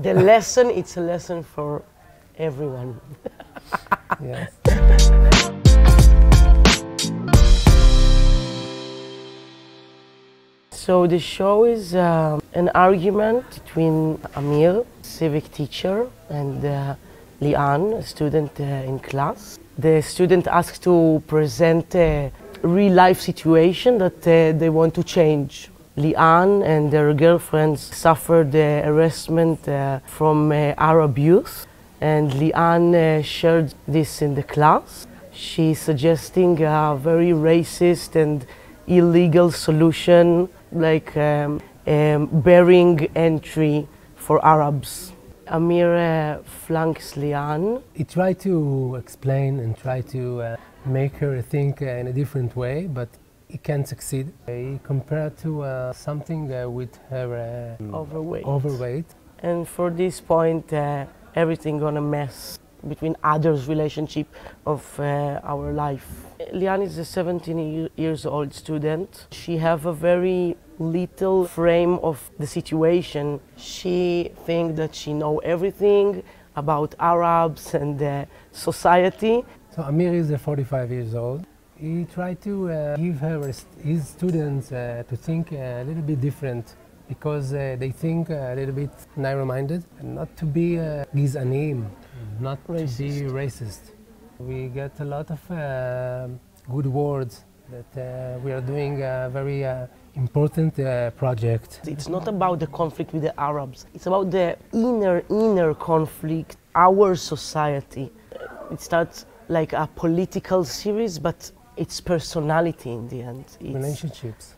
The lesson, it's a lesson for everyone. Yes. So the show is an argument between Amir, civic teacher, and Lian, a student in class. The student asks to present a real-life situation that they want to change. Lian and their girlfriends suffered harassment from Arab youth, and Lian shared this in the class. She's suggesting a very racist and illegal solution, like barring entry for Arabs. Amir flanks Lian. He tried to explain and try to make her think in a different way, but he can't succeed. He compared to something with her overweight. And for this point, everything gonna mess between others' relationship of our life. Lian is a 17-year-old student. She have a very little frame of the situation. She thinks that she know everything about Arabs and society. So Amir is 45 years old. He tried to give his students to think a little bit different, because they think a little bit narrow-minded, and not to be giz'anim, not to be racist. We get a lot of good words that we are doing a very important project. It's not about the conflict with the Arabs, it's about the inner conflict, our society. It's not like a political series, but it's personality in the end. It's relationships.